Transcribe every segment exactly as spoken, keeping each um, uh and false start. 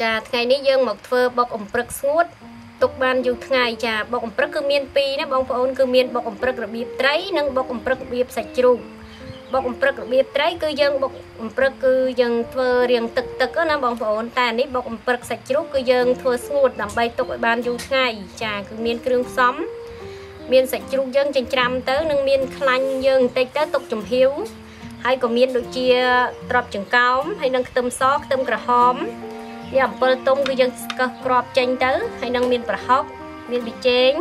Chà, ngày ní dương một phơ bọc ổng prực sốt tục ban dù ngày chà bọc ổng prực cứ miên pi nó bong phôn cứ miên bọc ổng prực là biếp trái nâng bọc ổng prực biếp sạch trù bọc ổng prực là biếp trái cứ dương bọc ổng prực cứ dương phơ riêng tực tực nó bong phôn ta ní bọc ổng prực sạch trù cứ dương phơ sốt đầm bay tục ban dù ngày chà cứ miên kêu xóm miên sạch trù dương trên trăm tới nâng miên khanh dương tây tới tục trùm hiếu hay có miên đôi chia trọp chừng cao hay nâng tôm xót tôm cà hóm giờ bơ tung cứ dân crop chanh tới hay nâng miên bạc hóc miên bị chén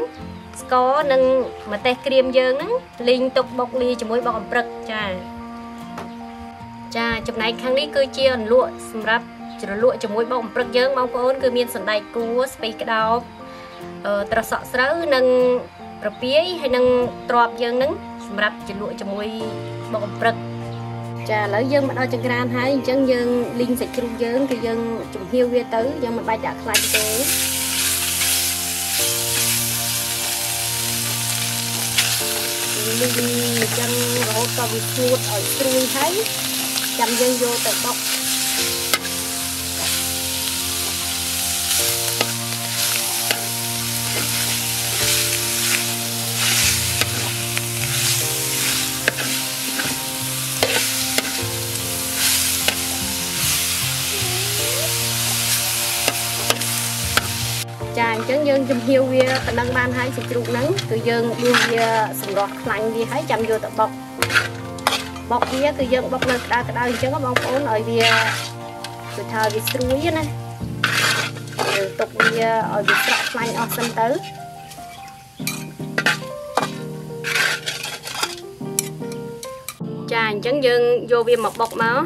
có nâng mà tay cream dân liên tục bọc ly cho mỗi bọc bật cha cha chụp này khang đi cứ chia lụa sầm ráp chỉ lụa cho mỗi bọc bật dân mong có cứ miên sần đầy cua space cái đầu tơ sọ sỡ nâng bạc pía hay nâng crop dân nâng sầm ráp chỉ lụa cho mỗi bọc bật chà lỡ dân mà đo chân gran hay chân dân linh sạch chung dân thì dân trùng hiu về tứ dân mà bay đã khai tế linh chân rau cầm chuột ở trùng thấy chăm dân vô tận bọc chân dân chùm hiu vía tận năng ban hai sụt ruột nắng từ dân đưa vía sùng đọt lạnh vía hái chăm vô tập bọc bọc vía từ dân bọc lên đa cái đa chân có bọc ổn ở vía từ thời vía suối này từ tục vía ở vía sọt lạnh ở sân tứ chà chân dân vô vía một bọc máu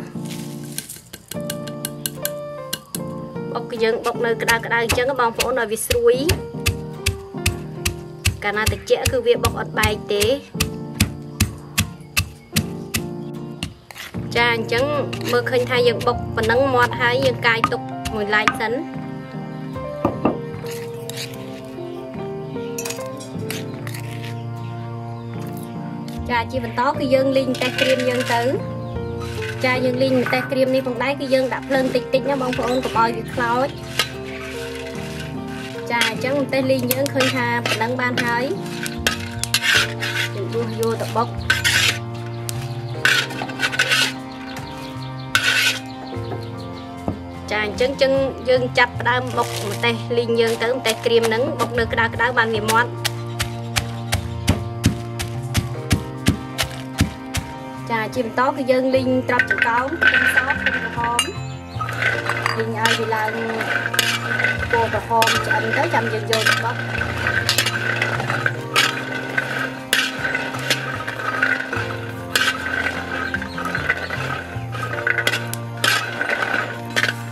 bọc cái dân bọc nơi cái đa cái đa chân các bông phổ nơi vịt suối cả na tịch chẽ cứ việc bọc ở bài tế cha chân mơ khơi thay dân bọc và nắng mọt hai dân cài tục mùi lại sấn cha chỉ vẫn tó cái dân linh tay cream dân tử cha dân linh tay cream đi bằng đáy cái dân đạp lên tịch tịch nha bông phôn của bòi việc khói cha chẳng một tay linh dân khơi hà và đăng ban thấy vô vô tập bốc cha chân chân dân chặt và đâm bốc một tay linh dân tới một tay cream nắng bốc được cái đá cái đá bàn miệng món chìm tó cái dân linh trập chừng cáo linh sót linh hòm linh ai thì là cô và hòm chậm tới chậm dần dần bóc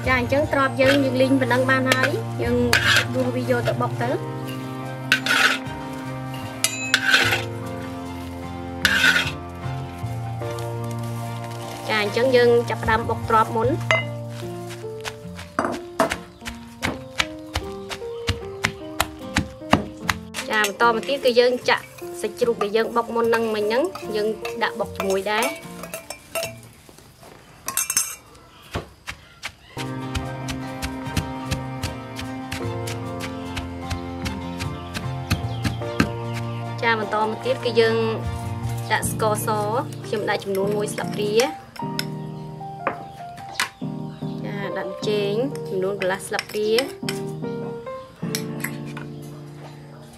chàng trứng trọp dân dân linh mình đang ban hái dân đua video tập bóc tới chân dân chặt đam bọc trọp muốn chà to mà tiếc cái dân chặt sạch ruột cái dân bọc môn năng mình nhấn dân đã bọc mùi đá chà mà to mà tiếc cái dân đã score xó khi mà đã chùm luôn mùi sập ría chén nón glass lạp rìa,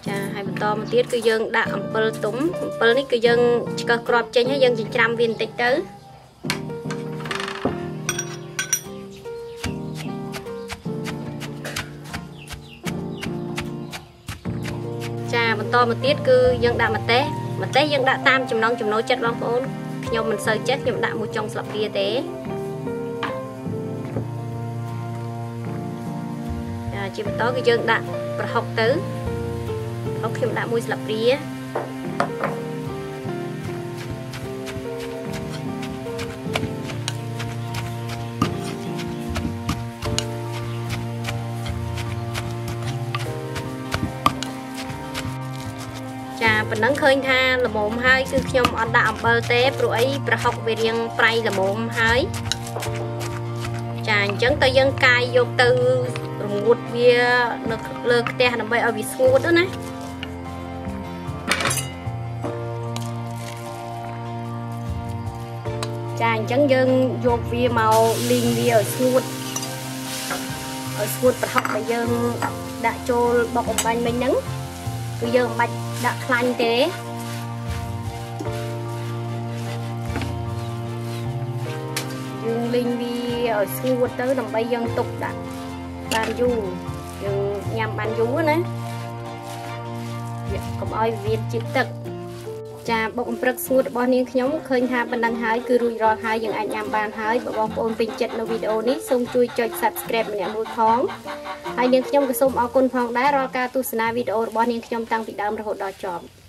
cha hai bên to một tiết cứ dân đã ẩm pơ túm, pơ này cứ dân cơ crop chén hay dân chỉnh trăm viên tịch tới, cha bên to một tiết cứ dân đã mặt té, mặt té dân đã tam chùm non chùm nối chết long phốn, nhom mình sơi chết nhom đã mua trong lạp rìa té. Chỉ một tối cái dân đã học tứ học khi đã mua lập rìa chà phần nắng khơi tha là mồm hai cứ nhom ăn đã bơ té rồi ấy học về riêng pray là mồm hai ចា Chà, chẳng tới dân cài vô từ một bia lực lực tè nằm bay ở vị sốt đó này. Chà, chẳng dân vô bia màu linh bia ở sốt ở sốt phải học bây giờ đã cho bọc bánh bánh nắng. Bây giờ bạch đã lành thế. Dương linh đi ở xung tới đồng bay dân tục đã ban du dương nhằm ban du nữa còn ai việt chỉ tật cha bỗng bật suốt bọn niên nhóm khơi ha ban đăng hái cứ rủi ro hai dương anh nhằm ban hái bọn bóng ôn bình chật nó video ní xong chui cho subscribe mình em mua thóng hai niên nhóm cứ xong ao côn phong đá ro ca tu sna video bọn niên nhóm tăng bị đam rồi đòi chọn.